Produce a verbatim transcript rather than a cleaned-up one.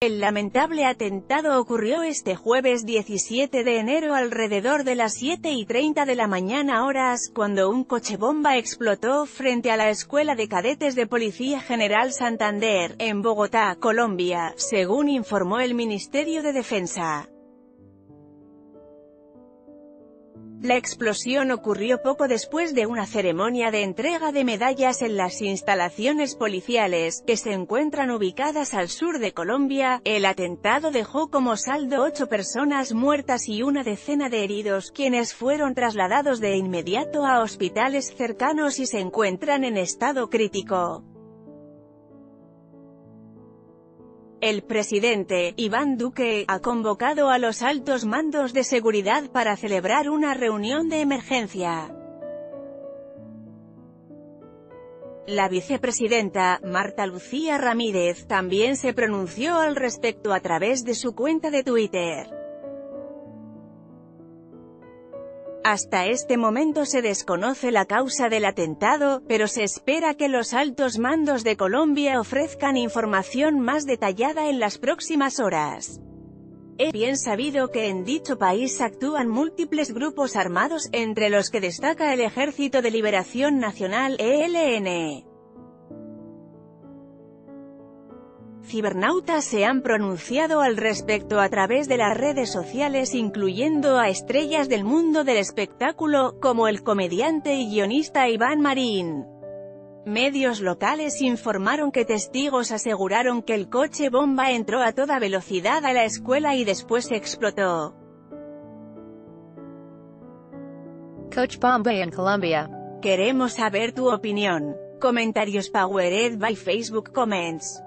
El lamentable atentado ocurrió este jueves diecisiete de enero alrededor de las siete y treinta de la mañana horas, cuando un coche bomba explotó frente a la Escuela de Cadetes de Policía General Santander, en Bogotá, Colombia, según informó el Ministerio de Defensa. La explosión ocurrió poco después de una ceremonia de entrega de medallas en las instalaciones policiales, que se encuentran ubicadas al sur de Colombia. El atentado dejó como saldo ocho personas muertas y una decena de heridos, quienes fueron trasladados de inmediato a hospitales cercanos y se encuentran en estado crítico. El presidente, Iván Duque, ha convocado a los altos mandos de seguridad para celebrar una reunión de emergencia. La vicepresidenta, Marta Lucía Ramírez, también se pronunció al respecto a través de su cuenta de Twitter. Hasta este momento se desconoce la causa del atentado, pero se espera que los altos mandos de Colombia ofrezcan información más detallada en las próximas horas. Es bien sabido que en dicho país actúan múltiples grupos armados, entre los que destaca el Ejército de Liberación Nacional, E L N. Cibernautas se han pronunciado al respecto a través de las redes sociales, incluyendo a estrellas del mundo del espectáculo, como el comediante y guionista Iván Marín. Medios locales informaron que testigos aseguraron que el coche bomba entró a toda velocidad a la escuela y después explotó. Coach Bomba en Colombia. Queremos saber tu opinión. Comentarios powered by Facebook Comments.